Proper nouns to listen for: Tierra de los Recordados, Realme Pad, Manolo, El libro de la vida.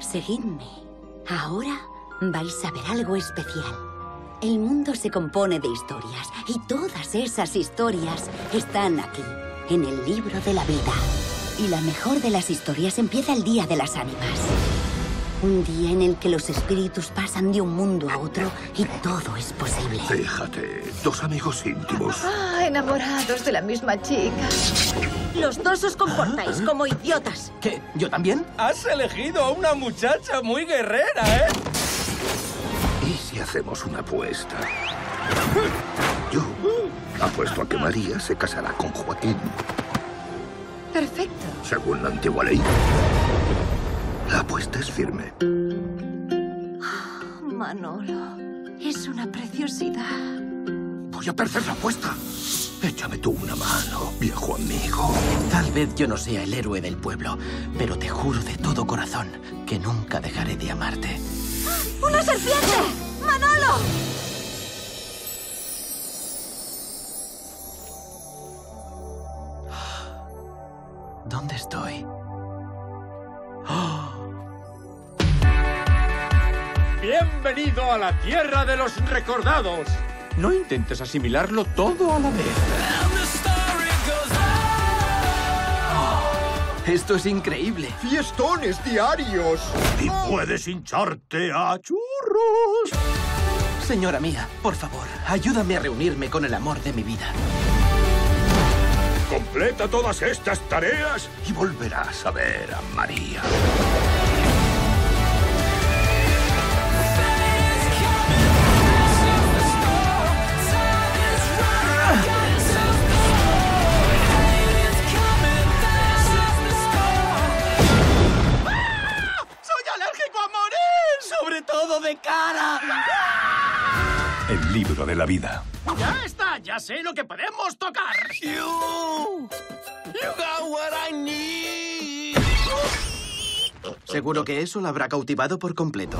Seguidme. Ahora vais a ver algo especial. El mundo se compone de historias, y todas esas historias están aquí, en el libro de la vida. Y la mejor de las historias empieza el día de las ánimas. Un día en el que los espíritus pasan de un mundo a otro y todo es posible. Fíjate, dos amigos íntimos. Ah, enamorados de la misma chica. Los dos os comportáis como idiotas. ¿Qué? ¿Yo también? Has elegido a una muchacha muy guerrera, ¿eh? ¿Y si hacemos una apuesta? Yo apuesto a que María se casará con Joaquín. Perfecto. Según la antigua ley. La apuesta es firme. Oh, Manolo, es una preciosidad. Voy a perder la apuesta. Échame tú una mano, viejo amigo. Tal vez yo no sea el héroe del pueblo, pero te juro de todo corazón que nunca dejaré de amarte. ¡Una serpiente! ¡Manolo! ¿Dónde estoy? Bienvenido a la Tierra de los Recordados. No intentes asimilarlo todo a la vez. Oh, esto es increíble. Fiestones diarios. Y puedes hincharte a churros. Señora mía, por favor, ayúdame a reunirme con el amor de mi vida. Completa todas estas tareas y volverás a ver a María. ¡Todo de cara! El libro de la vida. ¡Ya está! ¡Ya sé lo que podemos tocar! You got what I need. Seguro que eso la habrá cautivado por completo.